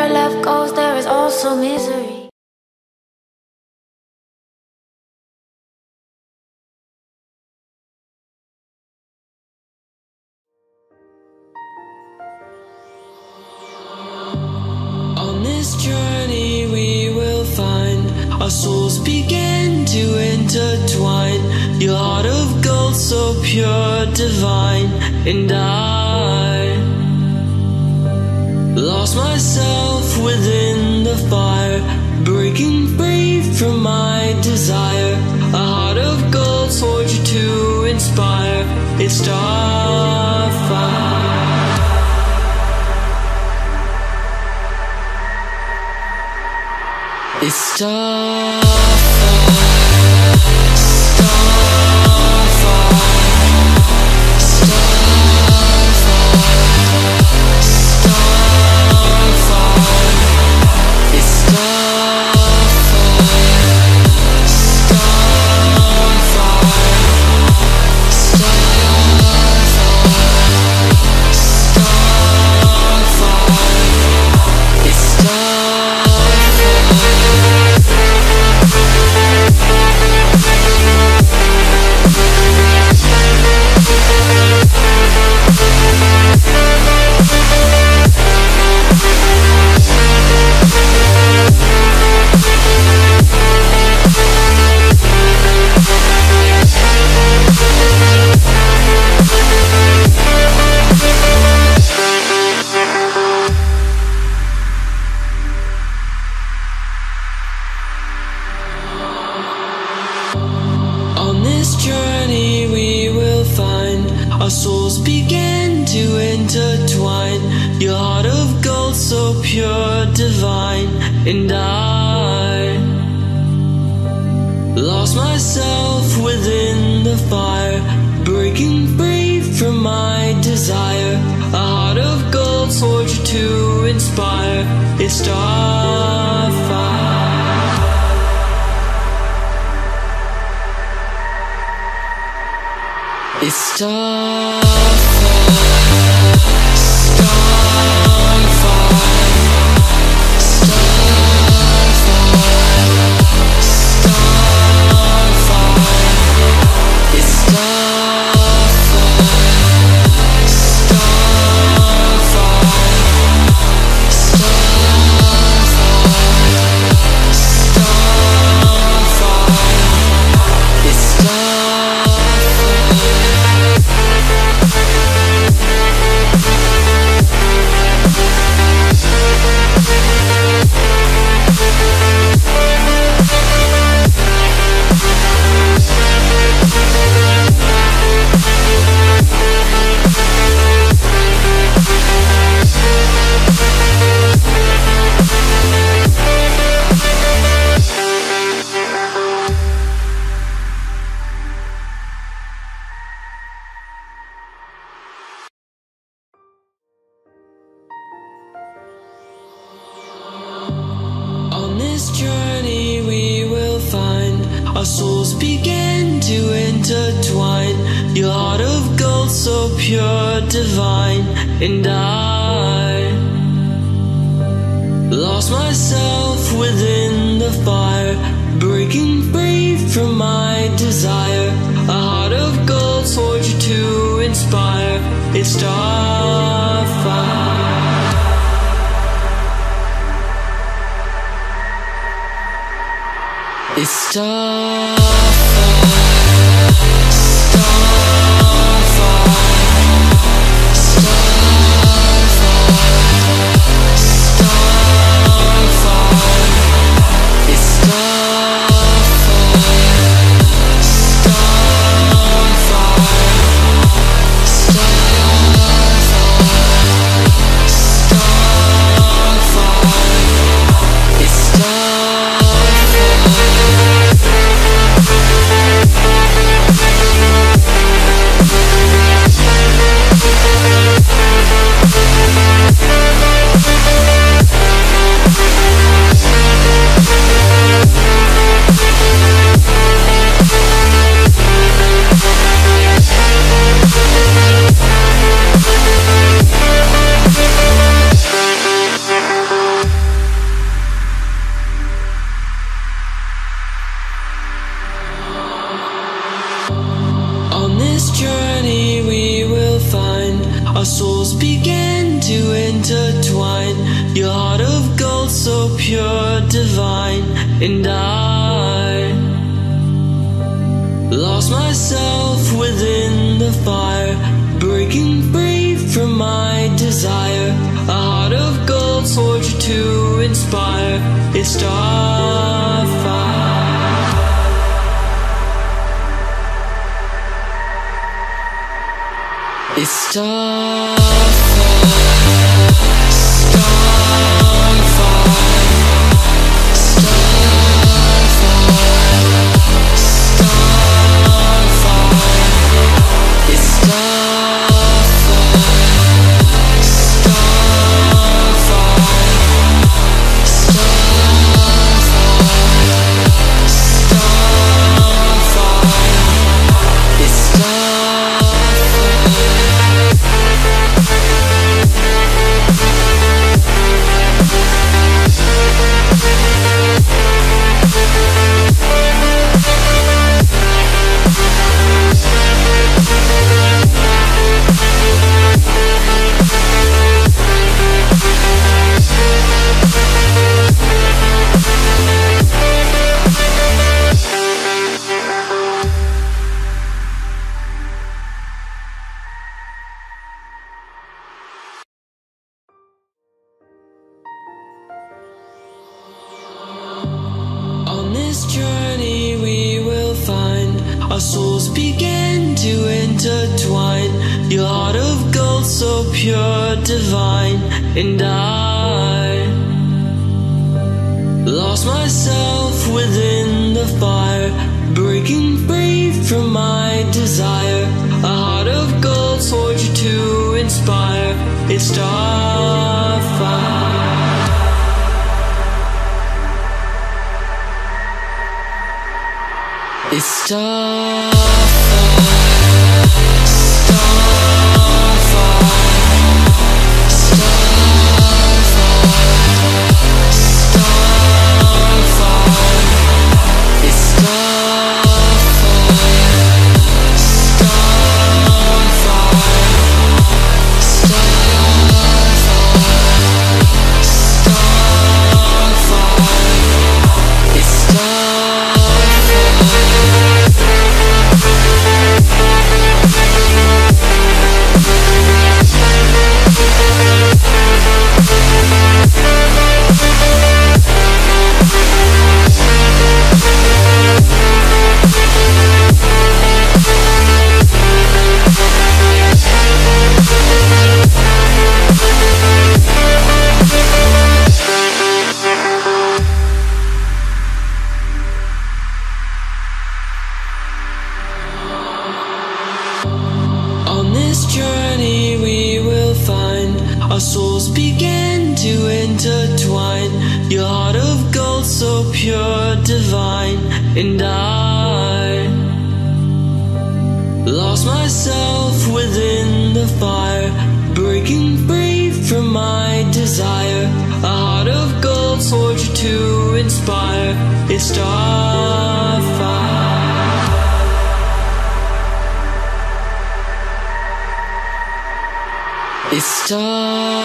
wherever love goes, there is also misery. This journey we will find, our souls begin to intertwine, your heart of gold so pure, divine, and I lost myself within the fire, breaking free from my desire, a heart of gold forged to inspire, it's Starfire. It's Starfire, Starfire, Starfire, Starfire. It's Starfire, Starfire, Starfire, Starfire. It's Starfire. Our souls begin to intertwine, your heart of gold so pure, divine, and I lost myself within the fire, breaking free from my desire, a heart of gold forged to inspire, it's Starfire. It's Starfire, Starfire, Starfire, Starfire. It's Starfire, Starfire, Starfire, Starfire. It's Starfire. This journey we will find, our souls begin to intertwine, your heart of gold so pure, divine, and I lost myself within the fire, breaking free from my desire, a heart of gold forged to inspire, it's Starfire. It's Starfire, Starfire, Starfire, Starfire. It's Starfire, Starfire, Starfire, Starfire. It's Starfire. We'll be right back. and I lost myself within the fire, breaking free from my desire. A heart of gold forged to inspire. It's Starfire. It's Starfire. This journey we will find our souls begin to intertwine. Your heart of gold so pure, divine, and I lost myself within the fire, breaking free from my desire. A heart of gold forged to inspire. It's Starfire. It's Starfire. Journey we will find our souls begin to intertwine. Your heart of gold so pure, divine, and I lost myself within the fire, breaking free from my desire. A heart of gold forged to inspire. It's Starfire. It's time.